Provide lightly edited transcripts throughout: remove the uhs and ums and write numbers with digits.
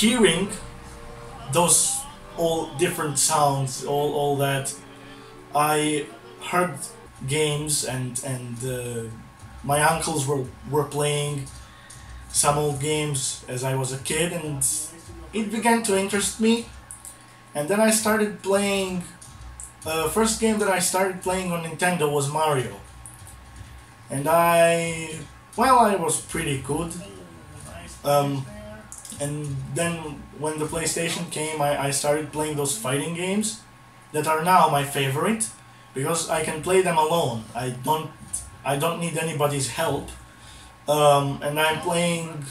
hearing those all different sounds, all that, I heard games and my uncles were playing some old games as I was a kid, and it began to interest me. And then I started playing. First game that I started playing on Nintendo was Mario, and I was pretty good. And then when the PlayStation came, I started playing those fighting games that are now my favorite, because I can play them alone. I don't need anybody's help. And I'm playing,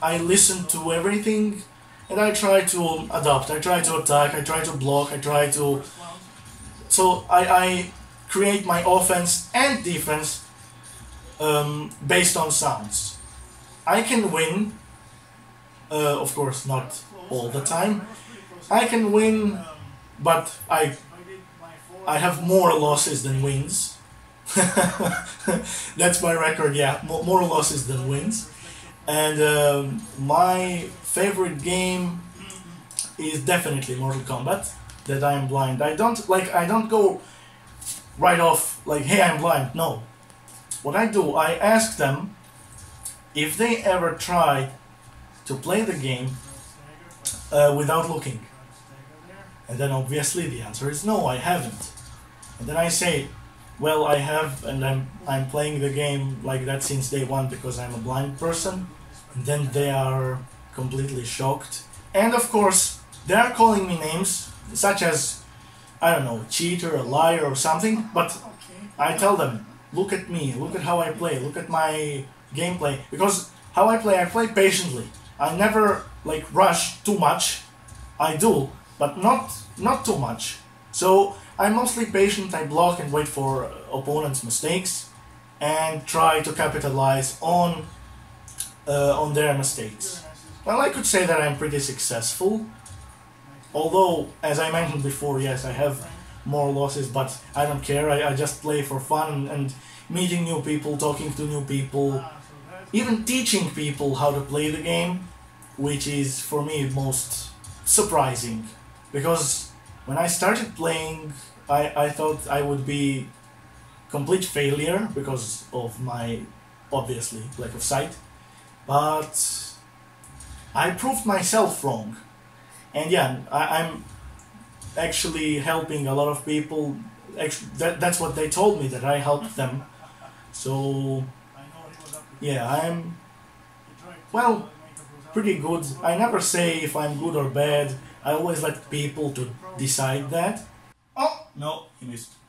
I listen to everything, and I try to adapt, I try to attack, I try to block, I try to... So I create my offense and defense based on sounds. I can win, of course not all the time, I can win, but I have more losses than wins. That's my record, yeah, more losses than wins. And my favorite game is definitely Mortal Kombat, that I am blind. I don't go right off like, hey, I'm blind. No. What I do, I ask them if they ever try to play the game without looking. And then obviously the answer is no, I haven't. And then I say, well, I have, and I'm playing the game like that since day one because I'm a blind person. And then they are completely shocked. And of course, they are calling me names such as, I don't know, cheater, a liar or something. But I tell them, look at me, look at how I play, look at my gameplay. Because how I play patiently. I never like rush too much. I do, but not too much. So I'm mostly patient, I block and wait for opponents' mistakes and try to capitalize on their mistakes. Well, I could say that I'm pretty successful, although, as I mentioned before, yes, I have more losses, but I don't care, I just play for fun and meeting new people, talking to new people, even teaching people how to play the game, which is for me most surprising, because when I started playing, I thought I would be complete failure because of my, obviously, lack of sight. But I proved myself wrong. And yeah, I'm actually helping a lot of people. That's what they told me, that I helped them. So yeah, I'm, well, pretty good. I never say if I'm good or bad. I always let people to decide that. Oh, no, he missed.